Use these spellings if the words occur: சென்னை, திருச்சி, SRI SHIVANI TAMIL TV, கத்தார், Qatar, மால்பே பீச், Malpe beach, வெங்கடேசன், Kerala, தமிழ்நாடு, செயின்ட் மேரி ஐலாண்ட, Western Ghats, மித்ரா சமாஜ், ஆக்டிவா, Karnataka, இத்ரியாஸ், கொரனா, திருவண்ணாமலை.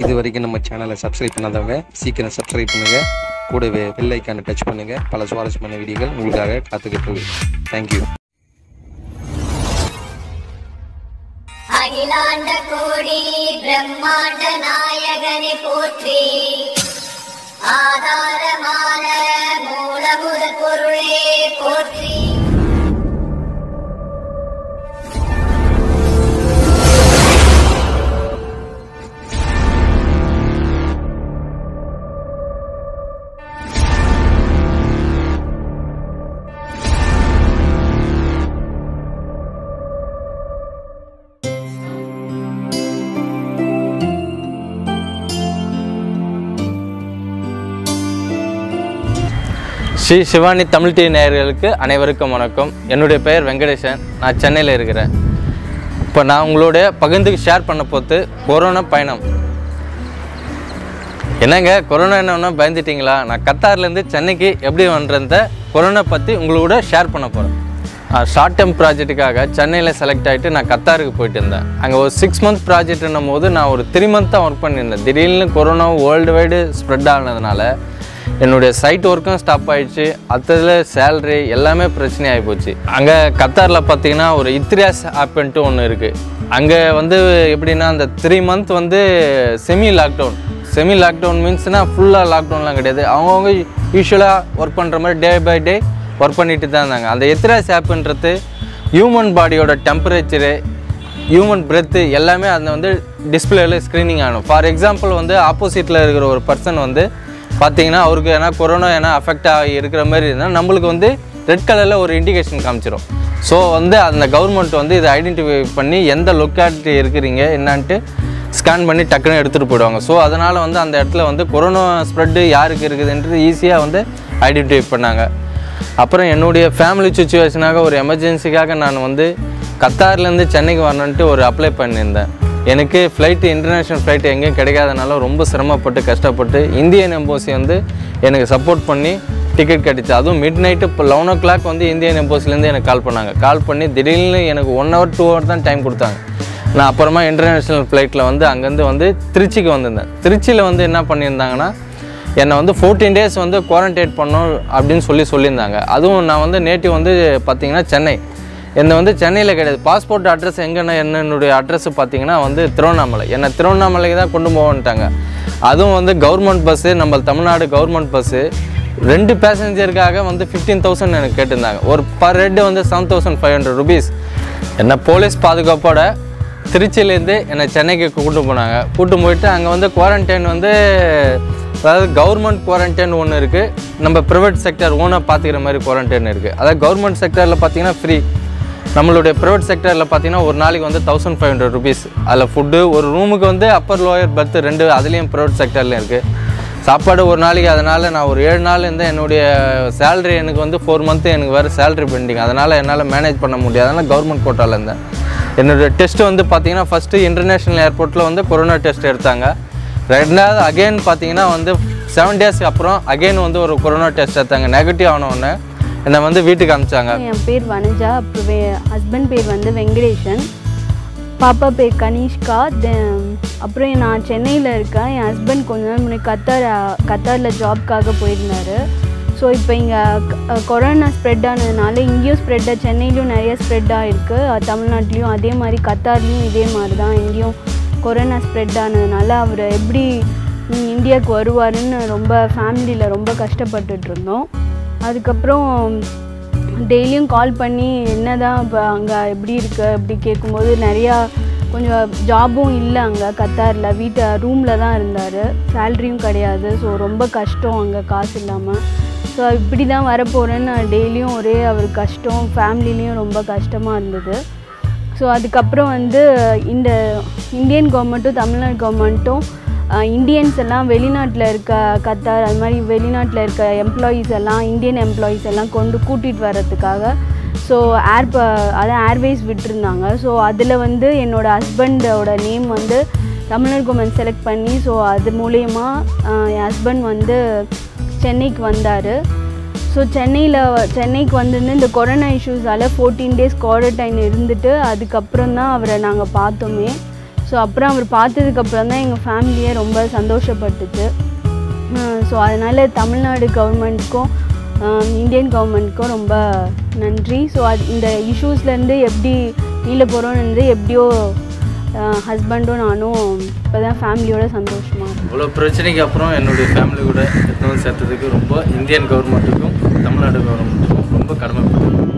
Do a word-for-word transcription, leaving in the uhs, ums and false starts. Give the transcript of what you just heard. இது வரைக்கும் நம்ம சேனலை சப்ஸ்கிரைப் பண்ணாதவங்க சீக்கிரம் சப்ஸ்கிரைப் பண்ணுங்க. கூடவே பெல் ஐக்கானை டச் பண்ணுங்க. பல சுவாரஸ்யமான வீடியோக்கள் உங்களுக்காக காத்துக்கிட்டு இருக்கு. தேங்க்யூ. அகிலாண்ட கோடி பிரம்மாண்ட நாயகனை போற்றி. ஆதாரமான மூலமுத பொருளே போற்றி. ஸ்ரீ சிவானி தமிழ் டிவி நேயர்களுக்கு அனைவருக்கும் வணக்கம். என்னுடைய பெயர் வெங்கடேஷன். நான் சென்னையில் இருக்கிறேன். இப்போ நான் உங்களோட பகிர்ந்துக்கு ஷேர் பண்ண போது கொரோனா பயணம். என்னங்க கொரோனா என்னன்னா பயந்துட்டிங்களா? நான் கத்தார்லேருந்து சென்னைக்கு எப்படி வந்துருந்த கொரோனா பற்றி உங்களோட ஷேர் பண்ண போகிறேன். ஷார்ட் டேர்ம் ப்ராஜெக்ட்டுக்காக சென்னையில் செலக்ட் ஆகிட்டு நான் கத்தாருக்கு போயிட்டு இருந்தேன். அங்கே ஒரு சிக்ஸ் மந்த் ப்ராஜெக்ட்னும் போது நான் ஒரு த்ரீ மந்த் தான் ஒர்க் பண்ணியிருந்தேன். திடீர்னு கொரோனா வேர்ல்டு வைடு ஸ்ப்ரெட் ஆனதுனால என்னுடைய சைட் ஒர்க்கும் ஸ்டாப் ஆகிடுச்சு. அடுத்ததில் சேலரி எல்லாமே பிரச்சனையாகி போச்சு. அங்கே கத்தாரில் பார்த்திங்கன்னா ஒரு இத்ரியாஸ் ஆப்ன்ட்டு ஒன்று இருக்குது. அங்கே வந்து எப்படின்னா அந்த த்ரீ மந்த் வந்து செமி லாக்டவுன். செமி லாக்டவுன் மீன்ஸ்னால் ஃபுல்லாக லாக்டவுன்லாம் கிடையாது. அவங்கவுங்க யூஸ்வலாக ஒர்க் பண்ணுற மாதிரி டே பை டே ஒர்க் பண்ணிட்டு தான் இருந்தாங்க. அந்த இத்ரியாஸ் ஆப்ன்றது ஹியூமன் பாடியோட டெம்பரேச்சரு, ஹியூமன் பிரெத்து எல்லாமே அதை வந்து டிஸ்பிளேல ஸ்க்ரீனிங் ஆகணும். ஃபார் எக்ஸாம்பிள் வந்து ஆப்போசிட்டில் இருக்கிற ஒரு பர்சன் வந்து பார்த்திங்கன்னா அவருக்கு ஏன்னா கொரோனா ஏன்னா அஃபெக்ட் ஆகி இருக்கிற மாதிரி இருந்தால் நம்மளுக்கு வந்து ரெட் கலரில் ஒரு இண்டிகேஷன் காமிச்சிடும். ஸோ வந்து அந்த கவர்மெண்ட் வந்து இதை ஐடென்டிஃபை பண்ணி எந்த லொக்காலிட்டி இருக்கிறீங்க என்னான்ட்டு ஸ்கேன் பண்ணி டக்குன்னு எடுத்துகிட்டு போயிடுவாங்க. ஸோ அதனால் வந்து அந்த இடத்துல வந்து கொரோனா ஸ்ப்ரெட்டு யாருக்கு இருக்குதுன்றது ஈஸியாக வந்து ஐடென்டிஃபை பண்ணாங்க. அப்புறம் என்னுடைய ஃபேமிலி சுச்சுவேஷனாக ஒரு எமர்ஜென்சிக்காக நான் வந்து கத்தார்லேருந்து சென்னைக்கு வரணுன்ட்டு ஒரு அப்ளை பண்ணியிருந்தேன். எனக்கு ஃப்ளைட்டு இன்டர்நேஷ்னல் ஃப்ளைட்டு எங்கேயும் கிடைக்காதனால ரொம்ப சிரமப்பட்டு கஷ்டப்பட்டு இந்தியன் எம்போசி வந்து எனக்கு சப்போர்ட் பண்ணி டிக்கெட் கிடச்சி. அதுவும் மிட் நைட்டு இப்போ லெவன் ஓ கிளாக் வந்து இந்தியன் எம்போசிலேருந்து எனக்கு கால் பண்ணாங்க. கால் பண்ணி திடீர்னு எனக்கு ஒன் ஹவர் டூ ஹவர் தான் டைம் கொடுத்தாங்க. நான் அப்புறமா இன்டர்நேஷ்னல் ஃப்ளைட்டில் வந்து அங்கேருந்து வந்து திருச்சிக்கு வந்திருந்தேன். திருச்சியில் வந்து என்ன பண்ணியிருந்தாங்கன்னா என்னை வந்து ஃபோர்டீன் டேஸ் வந்து குவாரண்டைன் பண்ணணும் அப்படின்னு சொல்லி சொல்லியிருந்தாங்க. அதுவும் நான் வந்து நேட்டிவ் வந்து பார்த்திங்கன்னா சென்னை. என்னை வந்து சென்னையில் கிடையாது. பாஸ்போர்ட் அட்ரஸ் எங்கன்னா என்னுடைய அட்ரஸ் பார்த்திங்கன்னா வந்து திருவண்ணாமலை. என்னை திருவண்ணாமலைக்கு தான் கொண்டு போகன்ட்டாங்க. அதுவும் வந்து கவர்மெண்ட் பஸ்ஸு, நம்ம தமிழ்நாடு கவர்மெண்ட் பஸ்ஸு. ரெண்டு பேசஞ்சருக்காக வந்து ஃபிஃப்டீன் தௌசண்ட் எனக்கு கேட்டிருந்தாங்க. ஒரு பர் ஹெட் வந்து seven thousand five hundred rupees. என்னை போலீஸ் பாதுகாப்போட திருச்சியிலேருந்து என்னை சென்னைக்கு கூப்பிட்டு போனாங்க. கூப்பிட்டு போயிட்டு அங்கே வந்து குவாரண்டைன் வந்து அதாவது கவர்மெண்ட் குவாரண்டைன் ஒன்று இருக்குது, நம்ம ப்ரைவேட் செக்டர் ஓனாக பார்த்துக்கிற மாதிரி குவாரண்டைன் இருக்குது. அதாவது கவர்மெண்ட் செக்டரில் பார்த்திங்கன்னா ஃப்ரீ. நம்மளுடைய ப்ரைவேட் செக்டரில் பார்த்திங்கன்னா ஒரு நாளைக்கு வந்து தௌசண்ட் ஃபைவ் ஹண்ட்ரட் ருபீஸ். அதில் ஃபுட்டு ஒரு ரூமுக்கு வந்து அப்பர் லோயர் பர்த் ரெண்டு அதுலேயும் ப்ரைவேட் செக்டர்லேயும் இருக்குது. சாப்பாடு ஒரு நாளைக்கு. அதனால் நான் ஒரு ஏழு நாள் இருந்தால் என்னுடைய சேலரி எனக்கு வந்து ஃபோர் மந்த்து எனக்கு வேறு சேலரி பெண்டிங். அதனால் என்னால் மேனேஜ் பண்ண முடியாது. அதனால் கவர்மெண்ட் கோட்டாவில் இருந்தேன். என்னுடைய டெஸ்ட்டு வந்து பார்த்திங்கன்னா ஃபஸ்ட்டு இன்டர்நேஷ்னல் ஏர்போர்ட்டில் வந்து கொரோனா டெஸ்ட் எடுத்தாங்க. ரெண்டாவது அகெயின் பார்த்திங்கன்னா வந்து செவன் டேஸ்க்கு அப்புறம் அகெயின் வந்து ஒரு கொரோனா டெஸ்ட் எடுத்தாங்க. நெகட்டிவ் ஆனவுடனே என்னை வந்து வீட்டுக்கு அனுப்பிச்சாங்க. என் பேர் வனஜா. அப்புறம் ஹஸ்பண்ட் பேர் வந்து வெங்கடேஷன். பாப்பா பேர் கனிஷ்கா. அப்புறம் நான் சென்னையில் இருக்கேன். என் ஹஸ்பண்ட் கொஞ்ச நாள் முன்னாடி கத்தார் கத்தாரில் ஜாப்க்காக போயிருந்தார். ஸோ இப்போ இங்கே கொரோனா ஸ்ப்ரெட் ஆனதுனால இங்கேயும் ஸ்ப்ரெட்டாக சென்னையிலையும் நிறைய ஸ்ப்ரெட்டாக இருக்குது. தமிழ்நாட்டிலையும் அதே மாதிரி கத்தார்லேயும் இதே மாதிரி தான் இங்கேயும் கொரோனா ஸ்ப்ரெட் ஆனதுனால அவர் எப்படி இந்தியாவுக்கு வருவாருன்னு ரொம்ப ஃபேமிலியில் ரொம்ப கஷ்டப்பட்டுட்ருந்தோம். அதுக்கப்புறம் டெய்லியும் கால் பண்ணி என்ன தான் இப்போ அங்கே எப்படி இருக்கு அப்படி கேட்கும்போது நிறையா கொஞ்சம் ஜாபும் இல்லை. அங்கே கத்தாரில் வீட்டை ரூமில் தான் இருந்தார். சேலரியும் கிடையாது. ஸோ ரொம்ப கஷ்டம் அங்கே காசு இல்லாமல். ஸோ இப்படி தான் வரப்போகிறேன்னு டெய்லியும் ஒரே அவர் கஷ்டம். ஃபேமிலிலையும் ரொம்ப கஷ்டமாக இருந்தது. ஸோ அதுக்கப்புறம் வந்து இந்த இந்தியன் கவர்மெண்ட்டும் தமிழ்நாடு கவர்மெண்ட்டும் இந்தியன்ஸ் எல்லாம் வெளிநாட்டில் இருக்க கத்தார் அது மாதிரி வெளிநாட்டில் இருக்க எம்ப்ளாயீஸ் எல்லாம் இந்தியன் எம்ப்ளாயீஸ் எல்லாம் கொண்டு கூட்டிகிட்டு வர்றதுக்காக ஸோ ஏர் அதான் ஏர்வேஸ் விட்டுருந்தாங்க. ஸோ அதில் வந்து என்னோடய ஹஸ்பண்டோட நேம் வந்து தமிழ்நாடு கவர்மெண்ட் செலக்ட் பண்ணி ஸோ அது மூலயமா என் ஹஸ்பண்ட் வந்து சென்னைக்கு வந்தார். ஸோ சென்னையில் சென்னைக்கு வந்துருந்து இந்த கொரோனா இஷ்யூஸால் ஃபோர்டீன் டேஸ் குவாரண்டைன் இருந்துட்டு அதுக்கப்புறம் தான் அவரை நாங்கள் பார்த்தோமே. ஸோ அப்புறம் அவர் பார்த்ததுக்கப்புறம் தான் எங்கள் ஃபேமிலியே ரொம்ப சந்தோஷப்பட்டுச்சு. ஸோ அதனால் தமிழ்நாடு கவர்மெண்ட்டுக்கும் இந்தியன் கவர்மெண்ட்டுக்கும் ரொம்ப நன்றி. ஸோ அது இந்த இஷ்யூஸ்லேருந்து எப்படி வெளியில் போகிறோன்னு எப்படியோ ஹஸ்பண்டும் நானும் இப்போ தான் ஃபேமிலியோட சந்தோஷமாக இருக்கும். இவ்வளோ பிரச்சனைக்கு அப்புறம் என்னுடைய ஃபேமிலி கூட சேர்த்ததுக்கு ரொம்ப இந்தியன் கவர்மெண்ட்டுக்கும் தமிழ்நாடு கவர்மெண்ட்டுக்கும் ரொம்ப கடமைப்பட்டது.